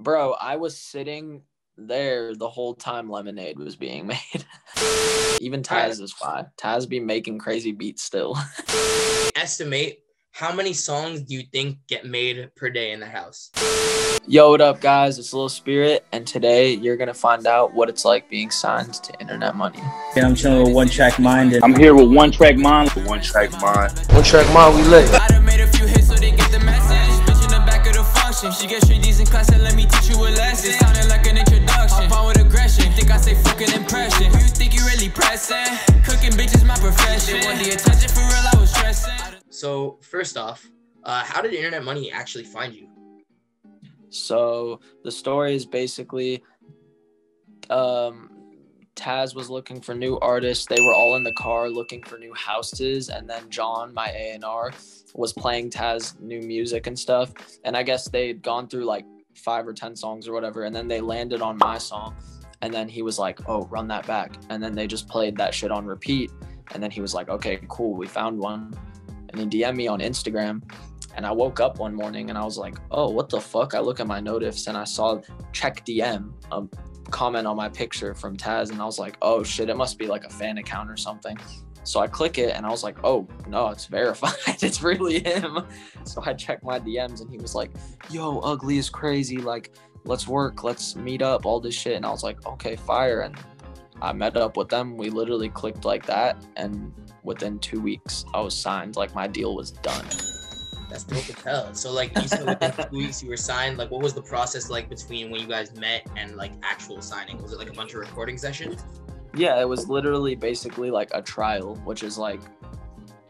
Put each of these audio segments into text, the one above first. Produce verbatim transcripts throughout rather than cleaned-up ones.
Bro, I was sitting there the whole time Lemonade was being made. Even Taz is fine. Taz be making crazy beats still. Estimate how many songs do you think get made per day in the house? Yo, what up, guys? It's Lil Spirit, and today you're gonna find out what it's like being signed to Internet Money. Yeah, I'm chilling with One Track Mind. And I'm here with One Track Mind. One Track Mind. One Track Mind, we lit. I done made a few hits so they get the message. Bitch in the back of the function. She gets straight D's in class and let me teach you a lesson. It sounded like an introduction. I'm fine with aggression. Think I say fucking impression. You think you really pressing? Cooking bitch is my profession. When the attention for real, I was stressing. So, first off, uh, how did Internet Money actually find you? So, the story is basically um, Taz was looking for new artists. They were all in the car looking for new houses. And then John, my A and R, was playing Taz new music and stuff. And I guess they'd gone through like five or ten songs or whatever. And then they landed on my song. And then he was like, oh, run that back. And then they just played that shit on repeat. And then he was like, okay, cool, we found one. And he D M'd me on Instagram, and I woke up one morning and I was like, oh, what the fuck? I look at my notifs and I saw check D M, a comment on my picture from Taz, and I was like, oh shit, it must be like a fan account or something. So I click it and I was like, oh no, it's verified. It's really him. So I checked my D Ms and he was like, yo, Ugly is crazy. Like, let's work, let's meet up, all this shit. And I was like, okay, fire. And I met up with them. We literally clicked like that, and within two weeks, I was signed. Like, my deal was done. That's dope to tell. So, like, you said within two weeks you were signed. Like, what was the process like between when you guys met and like actual signing? Was it like a bunch of recording sessions? Yeah, it was literally basically like a trial, which is like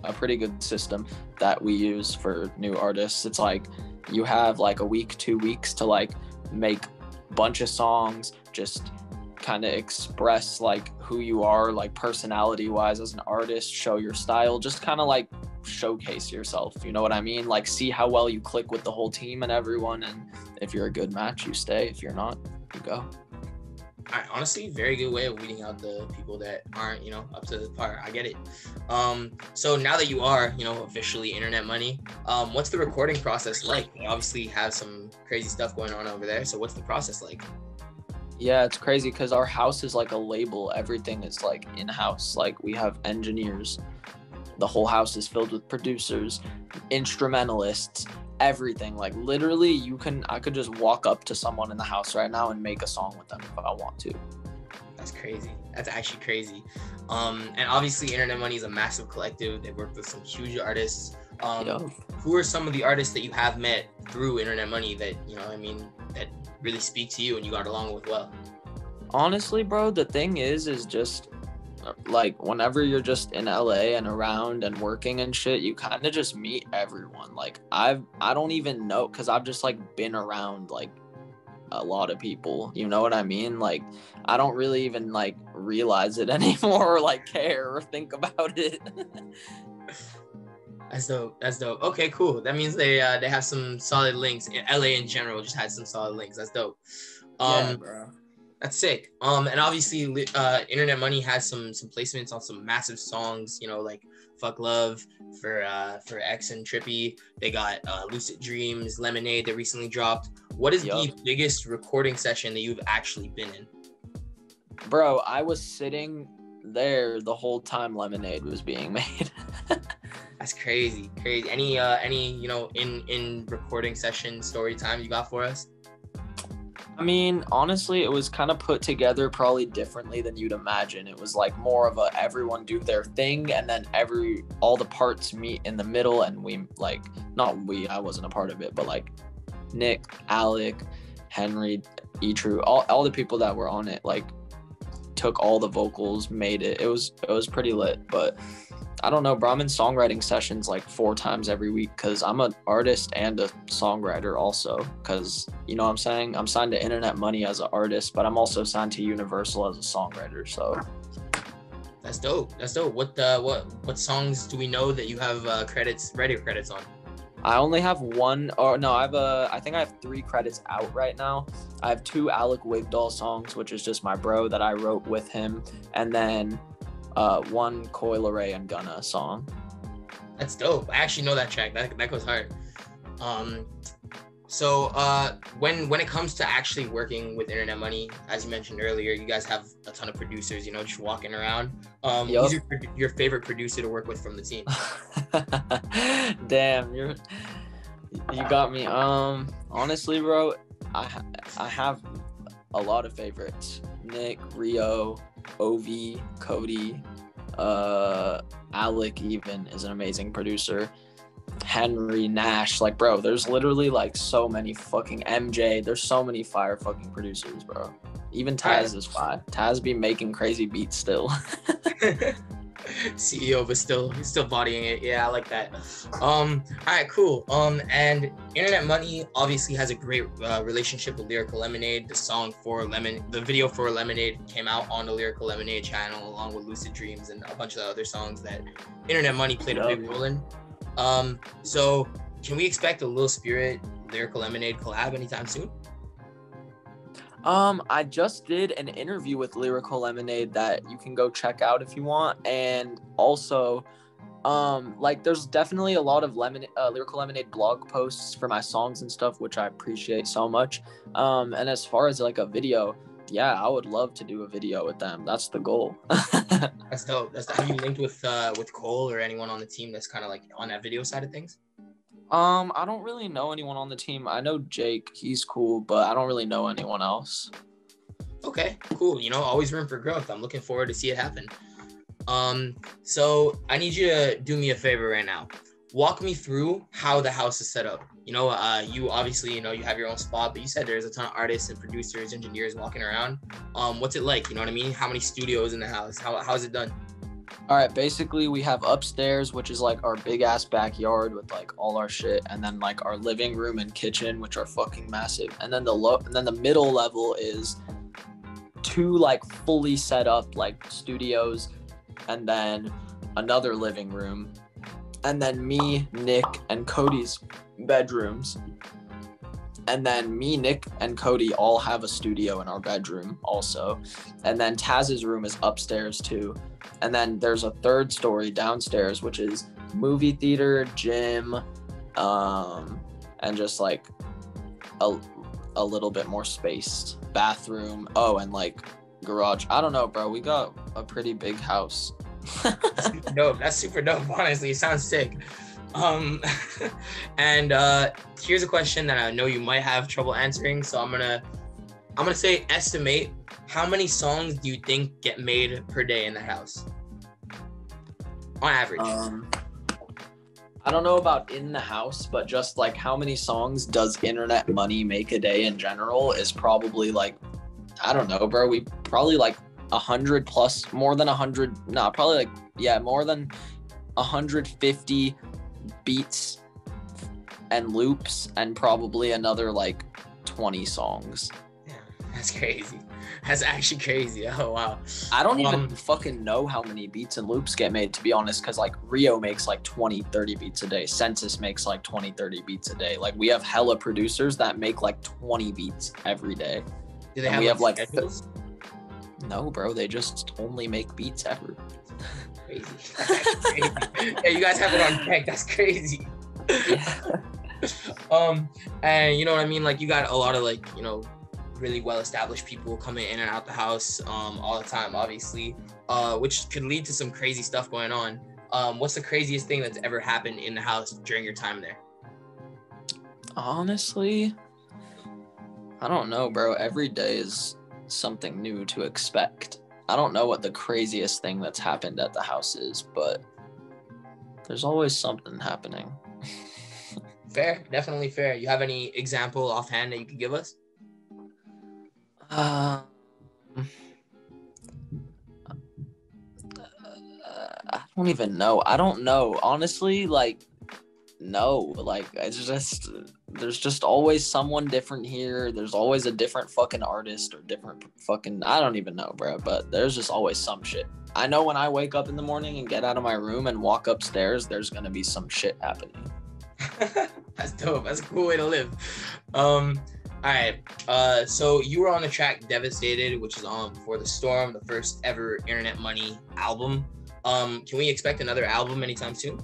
a pretty good system that we use for new artists. It's like you have like a week, two weeks to like make a bunch of songs, just kind of express like who you are, like personality wise as an artist, show your style, just kind of like showcase yourself, you know what I mean? Like, see how well you click with the whole team and everyone, and if you're a good match you stay, if you're not you go. I honestly, very good way of weeding out the people that aren't, you know, up to the par. I get it. Um so now that you are, you know, officially Internet Money, um what's the recording process like? You obviously have some crazy stuff going on over there, so what's the process like? Yeah, it's crazy because our house is like a label. Everything is like in-house. Like, we have engineers. The whole house is filled with producers, instrumentalists, everything. Like, literally, you can I could just walk up to someone in the house right now and make a song with them if I want to. That's crazy. That's actually crazy. Um, and obviously, Internet Money is a massive collective. They've worked with some huge artists. Um, yeah. Who are some of the artists that you have met through Internet Money that, you know, I mean, that really speak to you and you got along with well? Honestly, bro, the thing is, is just like whenever you're just in L A and around and working and shit, you kind of just meet everyone. Like, I've, I don't even know, because I've just like been around like a lot of people, you know what I mean? Like, I don't really even like realize it anymore or like care or think about it. That's dope. That's dope. Okay, cool. That means they uh, they have some solid links. L A in general just had some solid links. That's dope. Um, yeah, bro. That's sick. Um, and obviously, uh, Internet Money has some some placements on some massive songs. You know, like "Fuck Love" for uh, for X and Trippy. They got uh, "Lucid Dreams," "Lemonade" that recently dropped. What is Yo. the biggest recording session that you've actually been in? Bro, I was sitting there the whole time Lemonade was being made. That's crazy, crazy. Any, uh, any, you know, in in recording session story time you got for us? I mean, honestly, it was kind of put together probably differently than you'd imagine. It was like more of a everyone do their thing, and then every all the parts meet in the middle, and we like not we I wasn't a part of it, but like Nick, Alec, Henry, E-Tru, all all the people that were on it like took all the vocals, made it. It was it was pretty lit, but. I don't know, bro, I'm in songwriting sessions like four times every week because I'm an artist and a songwriter also, because, you know what I'm saying? I'm signed to Internet Money as an artist, but I'm also signed to Universal as a songwriter, so. That's dope. That's dope. What uh, what what songs do we know that you have uh, credits, radio credits on? I only have one, or no, I have a, I think I have three credits out right now. I have two Alec Wigdahl songs, which is just my bro that I wrote with him, and then Uh, one Coil Array and Gunna song. That's dope. I actually know that track. That that goes hard. Um, So uh, when when it comes to actually working with Internet Money, as you mentioned earlier, you guys have a ton of producers, you know, just walking around. Um, yep. Who's your, your favorite producer to work with from the team? Damn, you're you got me. Um, honestly, bro, I I have a lot of favorites. Nick, Rio, Ovi, Cody, uh, Alec even is an amazing producer. Henry, Nash, like, bro, there's literally like so many fucking M J, there's so many fire fucking producers, bro. Even Taz is fine. Taz be making crazy beats still. C E O, but still he's still bodying it. Yeah, I like that. Um, all right, cool. Um, and Internet Money obviously has a great uh, relationship with Lyrical Lemonade. The song for Lemon, the video for Lemonade came out on the Lyrical Lemonade channel along with Lucid Dreams and a bunch of other songs that Internet Money played a big role in. Um, so can we expect a Lil Spirit Lyrical Lemonade collab anytime soon? Um, I just did an interview with Lyrical Lemonade that you can go check out if you want. And also, um, like there's definitely a lot of Lemon, uh, Lyrical Lemonade blog posts for my songs and stuff, which I appreciate so much. Um, and as far as like a video, yeah, I would love to do a video with them. That's the goal. That's dope. That's dope. Have you linked with uh, with Cole or anyone on the team that's kind of like on that video side of things? Um, I don't really know anyone on the team. I know Jake. He's cool, but I don't really know anyone else. Okay, cool. You know, always room for growth. I'm looking forward to see it happen. Um, so I need you to do me a favor right now. Walk me through how the house is set up. You know, uh, you obviously, you know, you have your own spot, but you said there's a ton of artists and producers, engineers walking around. Um, what's it like? You know what I mean? How many studios in the house? How how's it done? All right, basically we have upstairs, which is like our big ass backyard with like all our shit, and then like our living room and kitchen, which are fucking massive. And then the low, and then the middle level is two like fully set up like studios, and then another living room. And then me, Nick, and Cody's bedrooms. And then me, Nick, and Cody all have a studio in our bedroom also. And then Taz's room is upstairs too. And then there's a third story downstairs, which is movie theater, gym, um, and just like a, a little bit more space. Bathroom, oh, and like garage. I don't know, bro, we got a pretty big house. Dope. That's super dope. Honestly, it sounds sick. Um, and uh, here's a question that I know you might have trouble answering. So I'm gonna, I'm gonna say estimate how many songs do you think get made per day in the house on average? Um, I don't know about in the house, but just like how many songs does Internet Money make a day in general is probably like, I don't know, bro. We probably like. A hundred plus, more than a hundred, nah, probably like, yeah, more than one hundred fifty beats and loops and probably another like twenty songs. Yeah, that's crazy. That's actually crazy. Oh, wow. I don't um, even fucking know how many beats and loops get made, to be honest, because like Rio makes like twenty, thirty beats a day. Census makes like twenty, thirty beats a day. Like we have hella producers that make like twenty beats every day. Do they have, we have like... No, bro, they just only make beats ever. Crazy. That's crazy. Yeah, you guys have it on deck. That's crazy. Yeah. Um, and you know what I mean? Like, you got a lot of, like, you know, really well-established people coming in and out the house um, all the time, obviously, uh, which could lead to some crazy stuff going on. Um, what's the craziest thing that's ever happened in the house during your time there? Honestly, I don't know, bro. Every day is... something new to expect. I don't know what the craziest thing that's happened at the house is, but there's always something happening. Fair, definitely fair. You have any example offhand that you could give us? Uh, I don't even know. I don't know. Honestly, like, no, like it's just there's just always someone different here. There's always a different fucking artist or different fucking, I don't even know, bro, but there's just always some shit. I know when I wake up in the morning and get out of my room and walk upstairs, there's gonna be some shit happening. That's dope. That's a cool way to live. Um all right, uh so you were on the track Devastated, which is on Before the Storm, the first ever Internet Money album. Um can we expect another album anytime soon?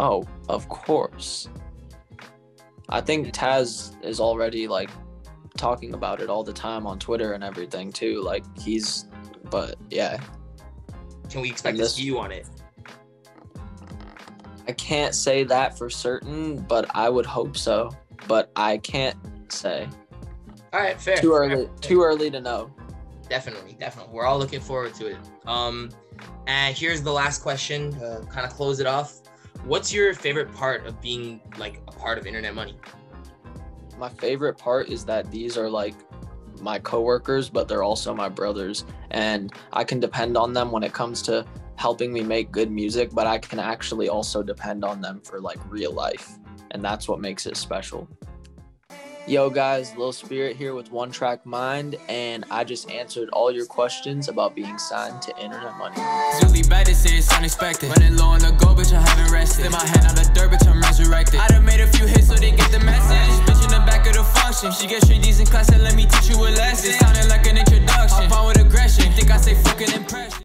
Oh, of course. I think Taz is already like talking about it all the time on Twitter and everything too. Like he's, but yeah. Can we expect this, a skew on it? I can't say that for certain, but I would hope so. But I can't say. All right, fair. Too early. Fair. Too early to know. Definitely, definitely. We're all looking forward to it. Um, and here's the last question. Uh, kind of close it off. What's your favorite part of being like a part of Internet Money? My favorite part is that these are like my coworkers, but they're also my brothers, and I can depend on them when it comes to helping me make good music, but I can actually also depend on them for like real life, and that's what makes it special. Yo guys, Lil Spirit here with One Track Mind, and I just answered all your questions about being signed to Internet Money. Zooly bad, it's unexpected. Running low on the go, bitch, I haven't rested. Then my hand on the dirt, bitch, I'm resurrected. I done made a few hits so they get the message. Bitch in the back of the function, she gets straight D's in class and let me